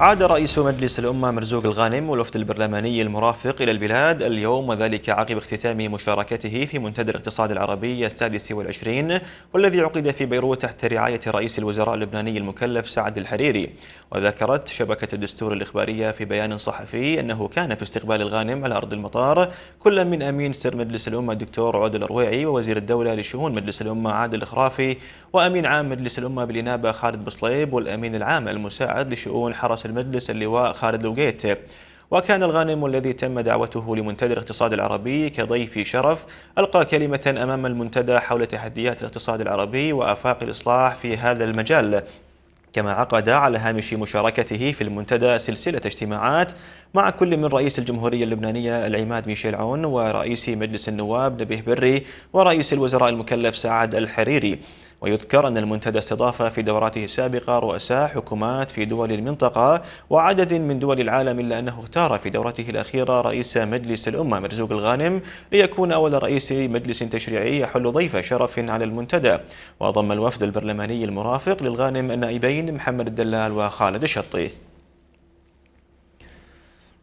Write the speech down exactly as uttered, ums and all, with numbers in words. عاد رئيس مجلس الأمة مرزوق الغانم والوفد البرلماني المرافق إلى البلاد اليوم، وذلك عقب اختتام مشاركته في منتدى الاقتصاد العربي السادس والعشرين والذي عقد في بيروت تحت رعاية رئيس الوزراء اللبناني المكلف سعد الحريري. وذكرت شبكة الدستور الإخبارية في بيان صحفي أنه كان في استقبال الغانم على أرض المطار كل من أمين سر مجلس الأمة الدكتور عود الأرويعي، ووزير الدولة لشؤون مجلس الأمة عادل الخرافي، وأمين عام مجلس الأمة بالإنابة خالد بصليب، والأمين العام المساعد لشؤون حرس المجلس اللواء خالد لوقيت. وكان الغانم الذي تم دعوته لمنتدى الاقتصاد العربي كضيف شرف ألقى كلمة أمام المنتدى حول تحديات الاقتصاد العربي وآفاق الإصلاح في هذا المجال، كما عقد على هامش مشاركته في المنتدى سلسلة اجتماعات مع كل من رئيس الجمهورية اللبنانية العماد ميشيل عون، ورئيس مجلس النواب نبيه بري، ورئيس الوزراء المكلف سعد الحريري. ويذكر أن المنتدى استضاف في دوراته السابقة رؤساء حكومات في دول المنطقة وعدد من دول العالم، إلا أنه اختار في دورته الأخيرة رئيس مجلس الأمة مرزوق الغانم ليكون أول رئيس مجلس تشريعي يحل ضيف شرف على المنتدى. وضم الوفد البرلماني المرافق للغانم النائبين محمد الدلال وخالد الشطي.